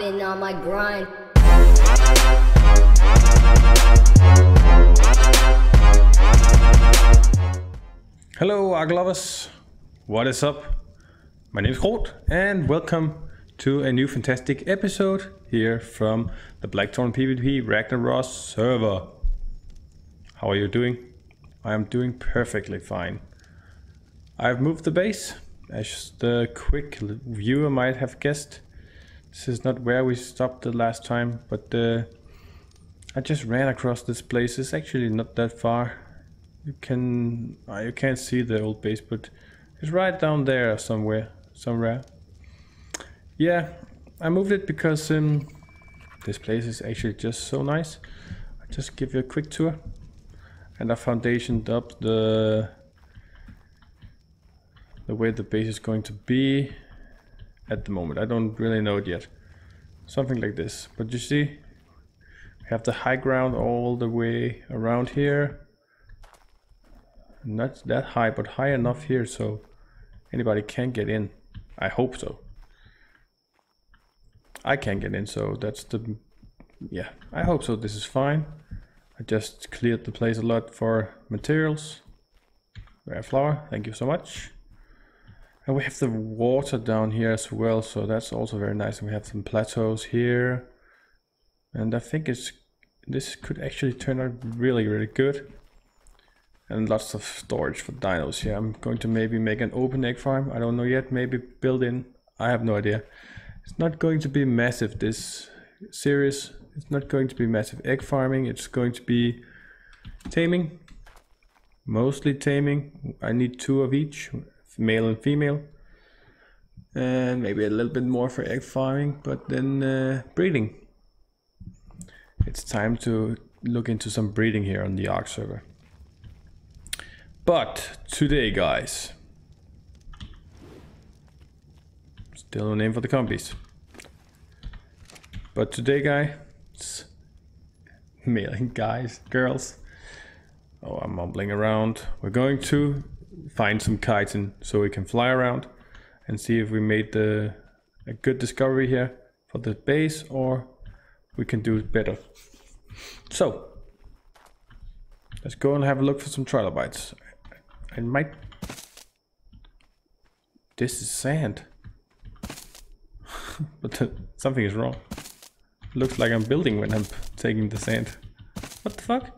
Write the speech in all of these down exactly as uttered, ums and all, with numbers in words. I've been on my grind. Hello Ark lovers, what is up? My name is Groth and welcome to a new fantastic episode here from the Blackthorn PvP Ragnaros server. How are you doing? I am doing perfectly fine. I've moved the base, as the quick viewer might have guessed. This is not where we stopped the last time, but uh, I just ran across this place. It's actually not that far. You can uh, you can't see the old base, but it's right down there somewhere. Somewhere. Yeah, I moved it because um, this place is actually just so nice. I'll just give you a quick tour. And I foundationed up the the way the base is going to be at the moment. I don't really know it yet. Something like this. But you see, we have the high ground all the way around here. Not that high, but high enough here so anybody can get in. I hope so. I can get in, so that's the... yeah, I hope so. This is fine. I just cleared the place a lot for materials. Rare flower, thank you so much. And we have the water down here as well, so that's also very nice. And we have some plateaus here. And I think it's this could actually turn out really, really good. And lots of storage for dinos here. I'm going to maybe make an open egg farm. I don't know yet, maybe build in. I have no idea. It's not going to be massive, this series. It's not going to be massive egg farming. It's going to be taming. Mostly taming. I need two of each. Male and female, and maybe a little bit more for egg farming, but then uh, breeding. It's time to look into some breeding here on the Ark server. But today, guys, still no name for the compies. But today, guys, male and guys, girls. Oh, I'm mumbling around. We're going to find some chitin so we can fly around and see if we made the a good discovery here for the base or we can do it better. So let's go and have a look for some trilobites. I might... this is sand. But the, something is wrong. Looks like I'm building when I'm taking the sand. What the fuck?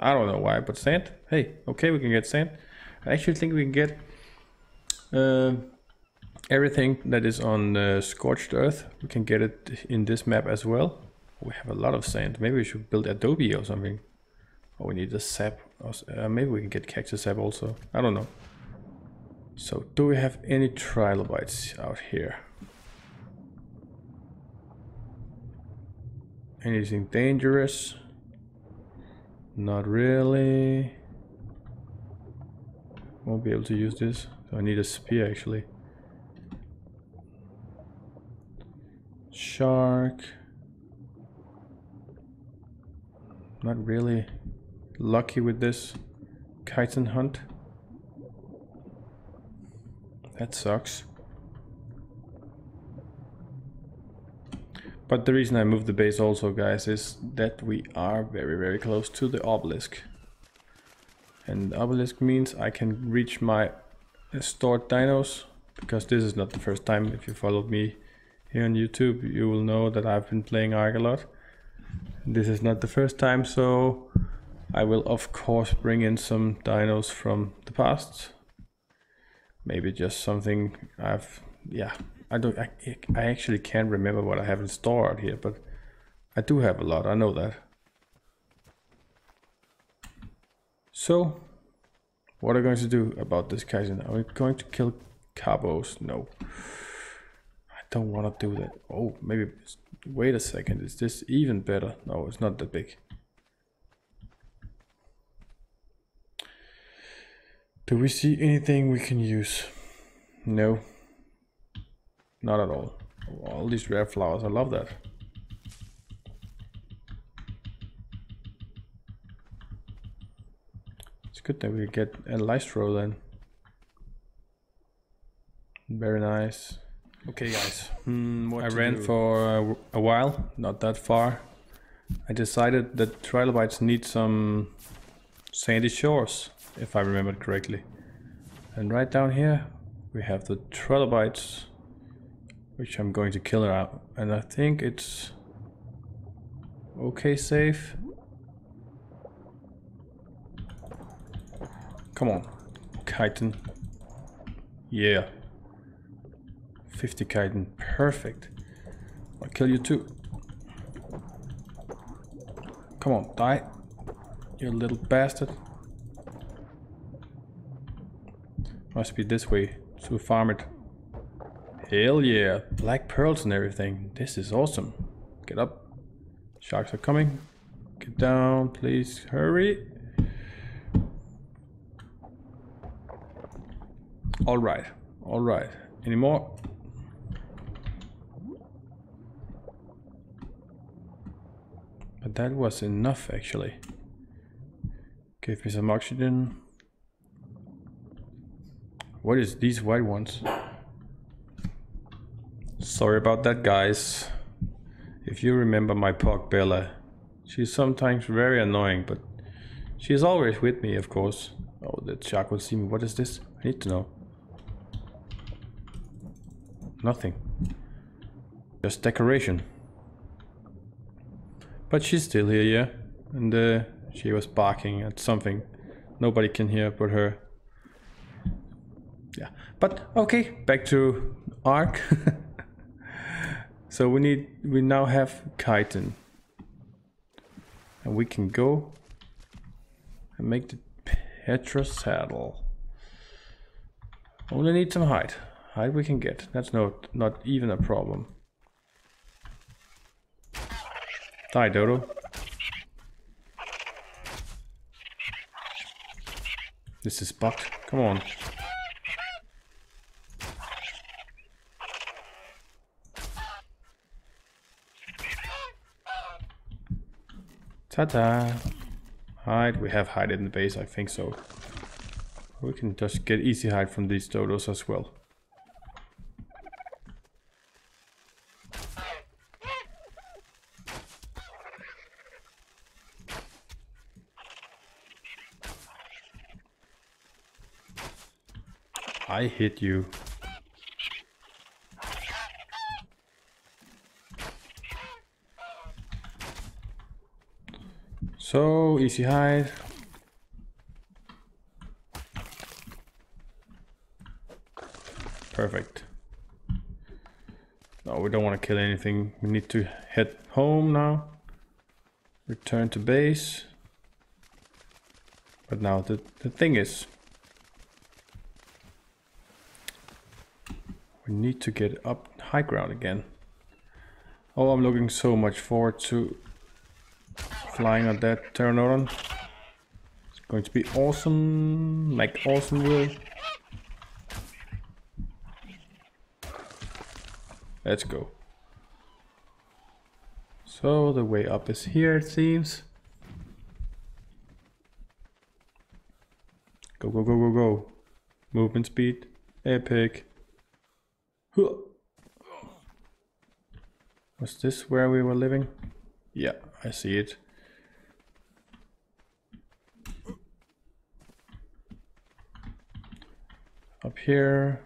I don't know why, but sand. Hey, okay, we can get sand. I actually think we can get uh, everything that is on uh, Scorched Earth. We can get it in this map as well. We have a lot of sand. Maybe we should build adobe or something. Oh, we need the sap. Uh, maybe we can get cactus sap also. I don't know. So, do we have any trilobites out here? Anything dangerous? Not really. Won't be able to use this. So I need a spear actually. Shark. Not really lucky with this chitin hunt. That sucks. But the reason I moved the base also, guys, is that we are very, very close to the obelisk. And obelisk means I can reach my stored dinos, because this is not the first time. If you followed me here on YouTube, you will know that I've been playing Ark a lot. This is not the first time, so I will, of course, bring in some dinos from the past. Maybe just something I've... yeah. I don't. I, I actually can't remember what I have in store out here, but I do have a lot. I know that. So, what are we going to do about this chitin? Are we going to kill cabos? No. I don't want to do that. Oh, maybe. Wait a second. Is this even better? No, it's not that big. Do we see anything we can use? No. Not at all. All these rare flowers, I love that. It's good that we get a Lystrosaurus then. Very nice. Okay, guys. Mm, what I ran do? for a while, not that far. I decided that trilobites need some sandy shores, if I remember correctly. And right down here, we have the trilobites, which I'm going to kill her out. And I think it's okay, safe. Come on, chitin. Yeah. fifty chitin, perfect. I'll kill you too. Come on, die, you little bastard. Must be this way to farm it. Hell yeah, black pearls and everything. This is awesome. Get up. Sharks are coming. Get down, please hurry. All right, all right. Any more? But that was enough, actually. Give me some oxygen. What is these white ones? Sorry about that, guys. If you remember my pug Bella, she's sometimes very annoying, but she's always with me, of course. Oh, that shark will see me. What is this? I need to know. Nothing. Just decoration. But she's still here, yeah? And uh, she was barking at something. Nobody can hear but her. Yeah, but okay, back to Ark. So we need, we now have chitin. And we can go and make the Petra saddle. Only need some hide. Hide we can get. That's not, not even a problem. Die, Dodo. This is bugged. Come on. Ta-ta. Hide. We have hide in the base, I think so. We can just get easy hide from these Dodos as well. I hit you. So easy hide. Perfect. No, we don't want to kill anything. We need to head home now. Return to base. But now the, the thing is, we need to get up high ground again. Oh, I'm looking so much forward to flying on that Pteranodon. It's going to be awesome, like awesome will. Let's go. So the way up is here, it seems. Go, go, go, go, go. Movement speed, epic. Was this where we were living? Yeah, I see it. Up here.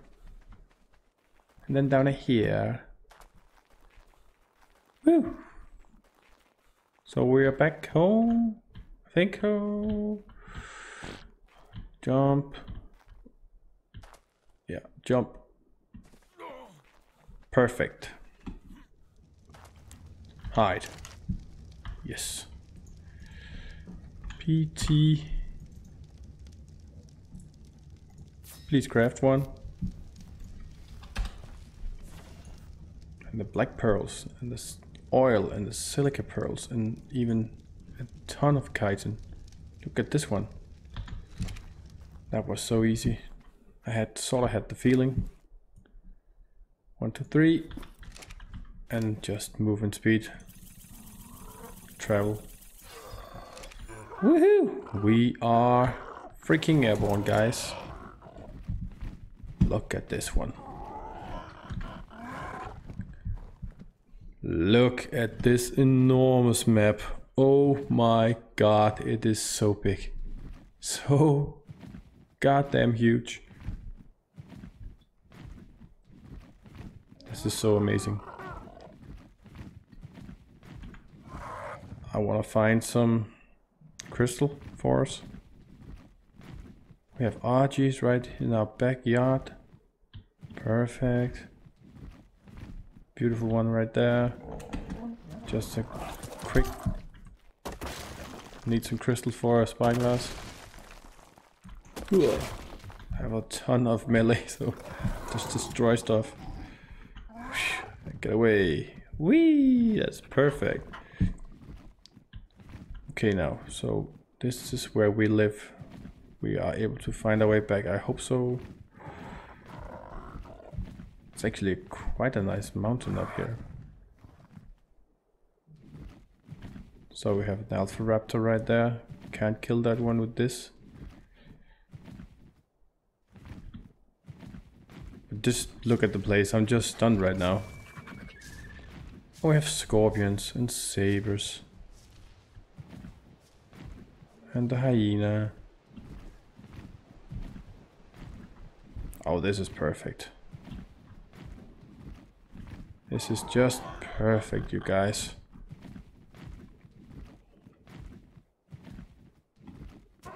And then down here. Woo! So we are back home. I think home. Jump. Yeah, jump. Perfect. Hide. Yes. P T. Please craft one. And the black pearls, and the oil, and the silica pearls, and even a ton of chitin. Look at this one. That was so easy. I had sort of had the feeling. One, two, three, and just move and speed. Travel. Woohoo! We are freaking airborne, guys. Look at this one. Look at this enormous map. Oh my god, it is so big. So goddamn huge. This is so amazing. I want to find some crystal for us. We have Argies right in our backyard. Perfect. Beautiful one right there. Just a quick... Need some crystal for our spyglass. Cool. I have a ton of melee, so just destroy stuff. Get away. Whee! That's perfect. Okay, now, so this is where we live. We are able to find our way back. I hope so. It's actually quite a nice mountain up here. So we have an alpha raptor right there. Can't kill that one with this. But just look at the place. I'm just stunned right now. Oh, we have scorpions and sabers. And the hyena. Oh, this is perfect. This is just perfect, you guys. I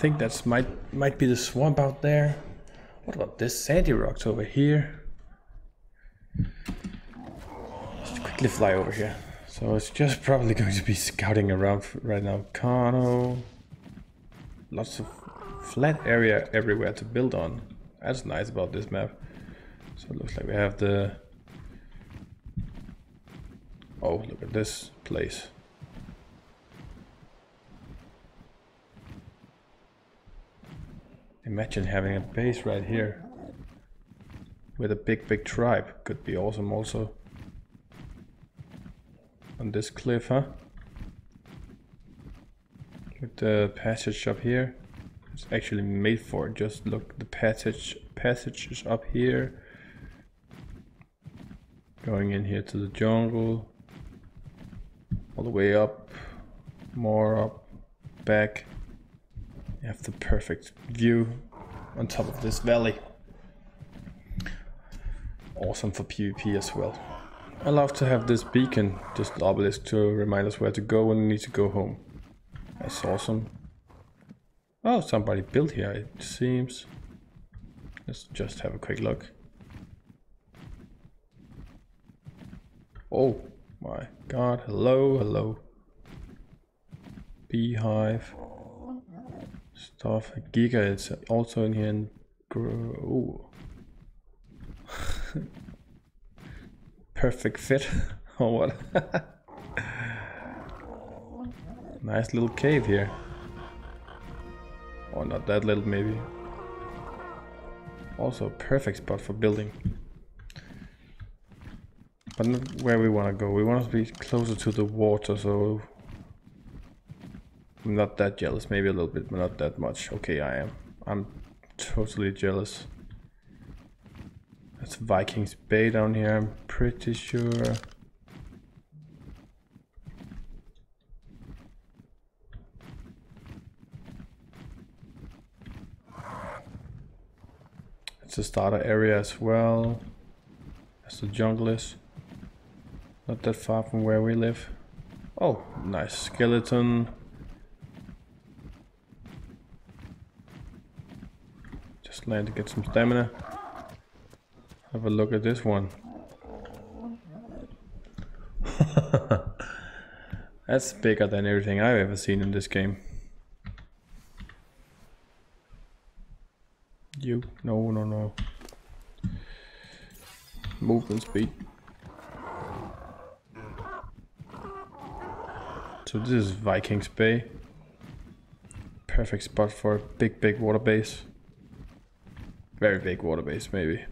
think that's might might be the swamp out there. What about this sandy rocks over here? Let's quickly fly over here. So it's just probably going to be scouting around right now. Carno. Lots of flat area everywhere to build on. That's nice about this map. So it looks like we have the... Oh, look at this place. Imagine having a base right here. With a big, big tribe. Could be awesome also. On this cliff, huh? With the passage up here. It's actually made for it. Just look, the passage passage is up here, going in here to the jungle, all the way up, more up, back. You have the perfect view on top of this valley. Awesome for PvP as well. I love to have this beacon, just an obelisk to remind us where to go when we need to go home. That's awesome. Oh, somebody built here, it seems. Let's just have a quick look. Oh my god, hello, hello. Beehive. Stuff, Giga is also in here and grow. Perfect fit, or what? Nice little cave here. Or not that little, maybe. Also perfect spot for building. But not where we want to go. We want to be closer to the water, so... I'm not that jealous. Maybe a little bit, but not that much. Okay, I am. I'm totally jealous. That's Vikings Bay down here, I'm pretty sure. The starter area as well as the jungle is not that far from where we live. Oh, nice skeleton. Just land to get some stamina. Have a look at this one. That's bigger than everything I've ever seen in this game. You. No, no, no. Movement speed. So this is Vikings Bay. Perfect spot for a big, big water base. Very big water base, maybe.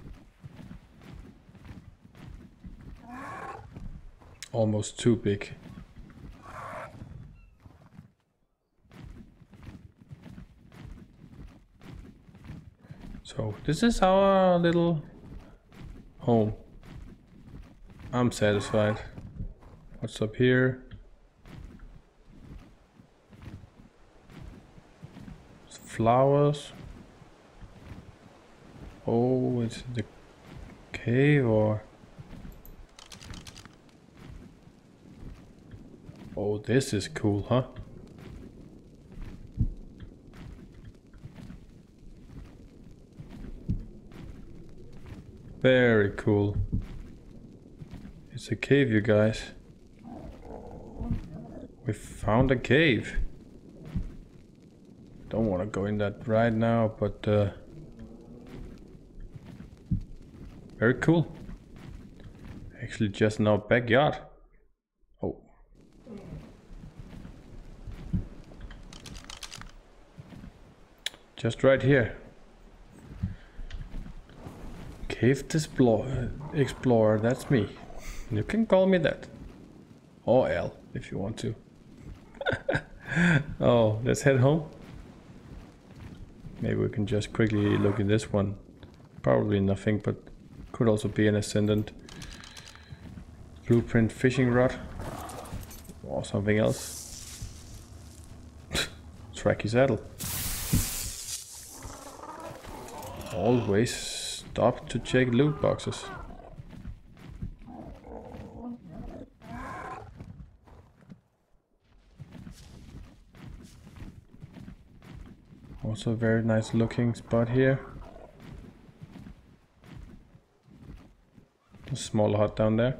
Almost too big. So this is our little home. I'm satisfied. What's up here? Flowers. Oh, it's the cave or... Oh, this is cool, huh? Very cool. It's a cave, you guys. We found a cave. Don't want to go in that right now, but uh, very cool. Actually, just in our backyard. Oh, just right here. Cave Explorer. Explorer, that's me. You can call me that, or L if you want to. Oh, let's head home. Maybe we can just quickly look in this one. Probably nothing, but could also be an ascendant. Blueprint fishing rod. Or something else. Tracky saddle. Always stop to check loot boxes. Also very nice looking spot here. A small hut down there.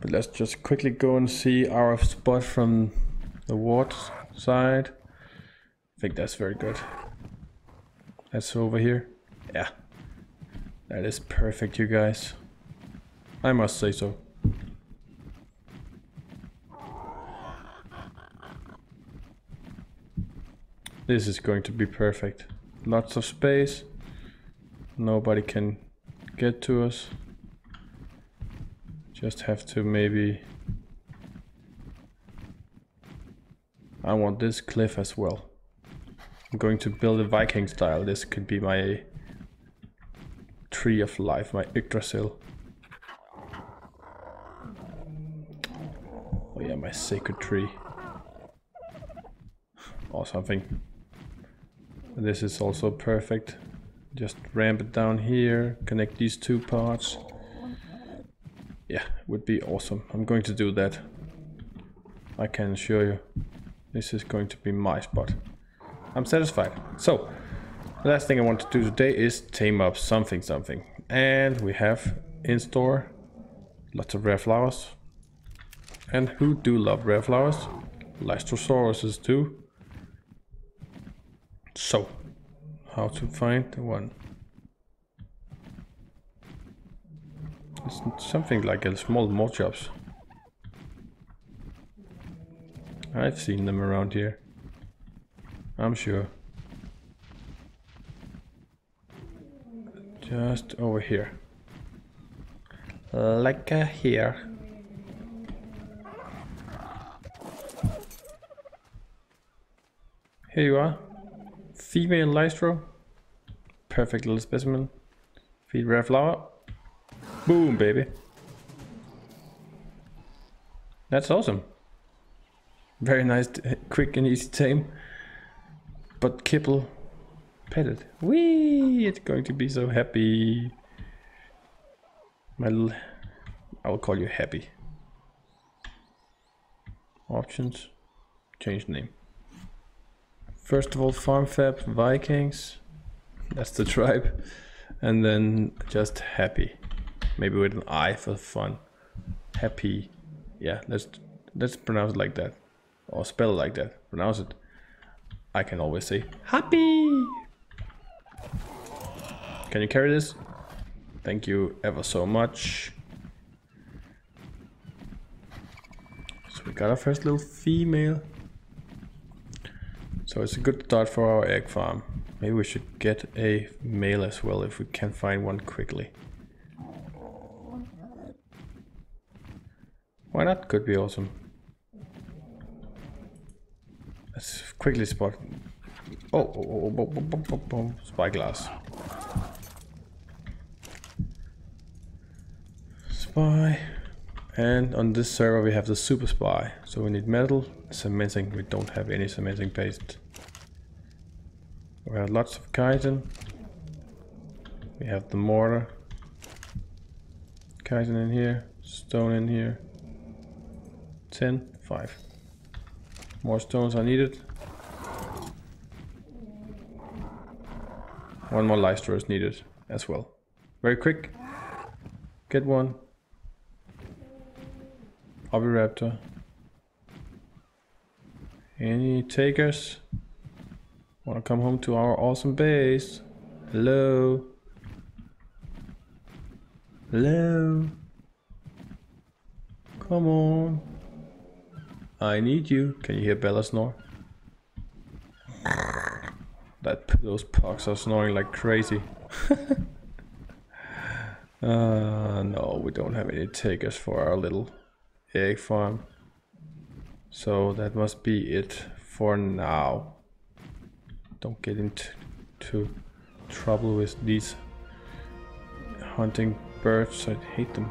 But let's just quickly go and see our spot from the water side. I think that's very good. That's over here. Yeah. That is perfect, you guys. I must say so. This is going to be perfect. Lots of space. Nobody can get to us. Just have to maybe... I want this cliff as well. I'm going to build a Viking style. This could be my tree of life, my Yggdrasil. Oh yeah, my sacred tree. Or something. This is also perfect. Just ramp it down here, connect these two parts. Yeah, would be awesome. I'm going to do that. I can assure you, this is going to be my spot. I'm satisfied. So, the last thing I want to do today is tame up something something. And we have in store lots of rare flowers. And who do love rare flowers? Lystrosauruses too. So, how to find the one? It's something like a small mole chops. I've seen them around here, I'm sure. Just over here. Like a here. Here you are. Female Lystro, perfect little specimen. Feed rare flower, boom baby. That's awesome. Very nice, quick and easy tame. But Kibble, pet it. Whee! It's going to be so happy. My little, I will call you Happy. Options, change name. First of all, farm fab, Vikings, that's the tribe, and then just Happy, maybe with an I for fun. Happy, yeah, let's let's pronounce it like that, or spell it like that, pronounce it. I can always say Happy. Can you carry this? Thank you ever so much. So we got our first little female. So it's a good start for our egg farm. Maybe we should get a male as well if we can find one quickly. Why not? Could be awesome. Let's quickly spot. Oh, oh, oh, oh, oh, oh, oh, oh. Spyglass. spy. And on this server we have the super spy. So we need metal, cementing. We don't have any cementing paste. We have lots of chitin. We have the mortar. Chitin in here, stone in here. ten, five. More stones are needed. One more Lystrosaurus is needed as well. Very quick. Get one. Oviraptor. Any takers? Wanna come home to our awesome base? Hello? Hello? Come on. I need you. Can you hear Bella snore? That those pugs are snoring like crazy. Uh, no, we don't have any takers for our little egg farm. So that must be it for now. Don't get into trouble with these hunting birds. I hate them.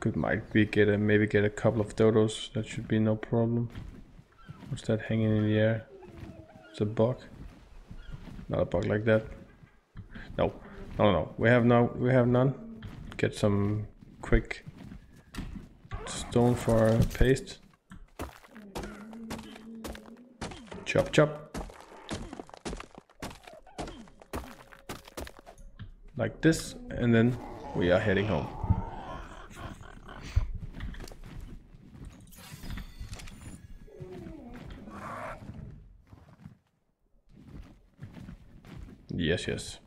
Could might be get a maybe get a couple of dodos. That should be no problem. What's that hanging in the air? It's a bug. Not a bug like that. No, no, no. We have no. We have none. Get some quick stone for paste. Chop, chop. Like this, and then we are heading home. Yes, yes.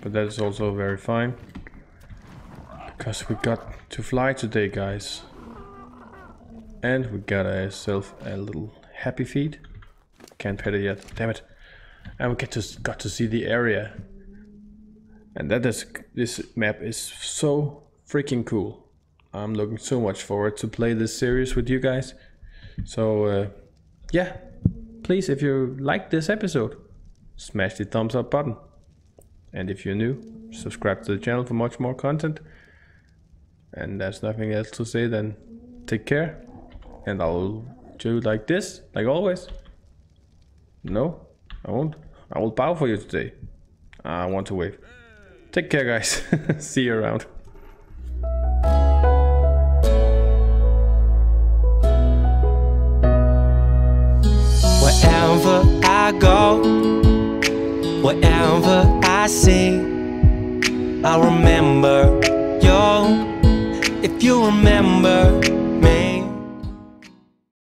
But that is also very fine. Because we got to fly today, guys. And we got ourselves a little happy feet. Can't pet it yet, damn it. And we get to, got to see the area. And that is, this map is so freaking cool. I'm looking so much forward to play this series with you guys. So, uh, yeah. Please, if you like this episode, smash the thumbs up button, and if you're new, subscribe to the channel for much more content. And there's nothing else to say than take care, and I'll do like this, like always. No, I won't. I will bow for you today. I want to wave. Take care, guys. See you around. Wherever I go, wherever I see, I remember you. If you remember